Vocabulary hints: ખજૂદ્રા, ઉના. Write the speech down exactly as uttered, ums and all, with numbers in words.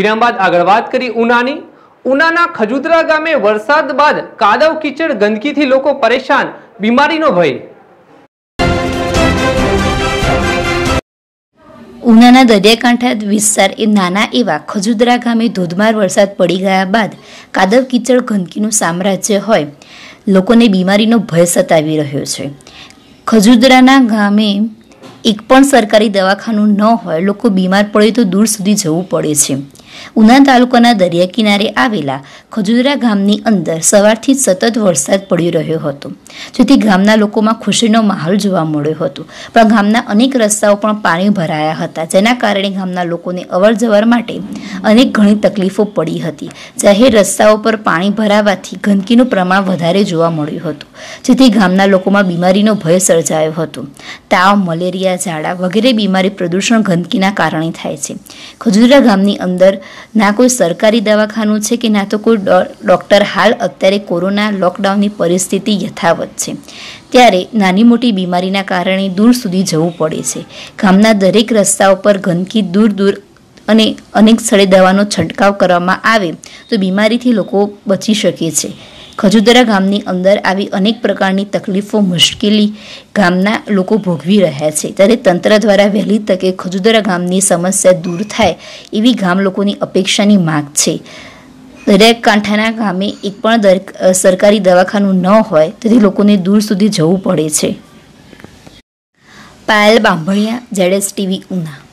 વિરામ બાદ આગળ વાત કરી ઉનાની। ઉનાના ખજૂદ્રા ગામે વરસાદ બાદ કાદવ કીચડ ગંદકીથી લોકો પરેશાન, બીમારીનો ભય। ઉનાના દરિયાકાંઠા વિસ્તાર એ નાના એવા ખજૂદ્રા ગામે ધોધમાર વરસાદ પડી ગયા બાદ કાદવ કીચડ ગંદકીનું સામ્રાજ્ય હોય લોકોને બીમારીનો ભય સતાવી રહ્યો છે। ખજૂદ્રાના ગામે એક પણ સરકારી દવાખાનું ન હોય, લોકો બીમાર પડે તો દૂર સુધી જવું પડે છે। ઉના તાલુકાના દરિયા કિનારે આવેલા ખજૂદ્રા ગામની અંદર સવારથી સતત વરસાદ પડી રહ્યો હતો, જેથી ગામના લોકોમાં ખુશીનો માહોલ જોવા મળ્યો હતો। પણ ગામના અનેક રસ્તાઓ પણ પાણી ભરાયા હતા, જેના કારણે ગામના લોકોને અવર જવર માટે અનેક ઘણી તકલીફો પડી હતી। જાહેર રસ્તાઓ પર પાણી ભરાવાથી ગંદકીનું પ્રમાણ વધારે જોવા મળ્યું હતું, જેથી ગામના લોકોમાં બીમારીનો ભય સર્જાયો હતો। તાવ, મલેરિયા, ઝાડા વગેરે બીમારી પ્રદૂષણ ગંદકીના કારણે થાય છે। ખજૂદ્રા ગામની અંદર ना कोई सरकारी दवाखानु छे के ना तो कोई डॉक्टर। हाल अत्यारे कोरोना लॉकडाउननी परिस्थिति यथावत छे, त्यारे नानी मोटी बीमारीना कारणे दूर सुधी जवू पड़े छे। गामना दरेक रस्ता पर गंदकी दूर दूर अने अनेक स्थळे दवानो छंटकाव करवामां आवे तो बीमारीथी लोको बची शके छे। खजूद्रा गामनी अंदर आवी अनेक प्रकारनी तकलीफों मुश्किली गामना लोको भोगवी रह्या छे, त्यारे तंत्र द्वारा वहेली तके खजूद्रा गामनी समस्या दूर थाय एवी गाम लोकोनी अपेक्षानी मांग छे। दरेक कांठाना गामे एक पण सरकारी दवाखानु न होय तेथी लोकोने दूर सुधी जवू पड़े छे। Payal Bambhaniya, Z S TV, उना।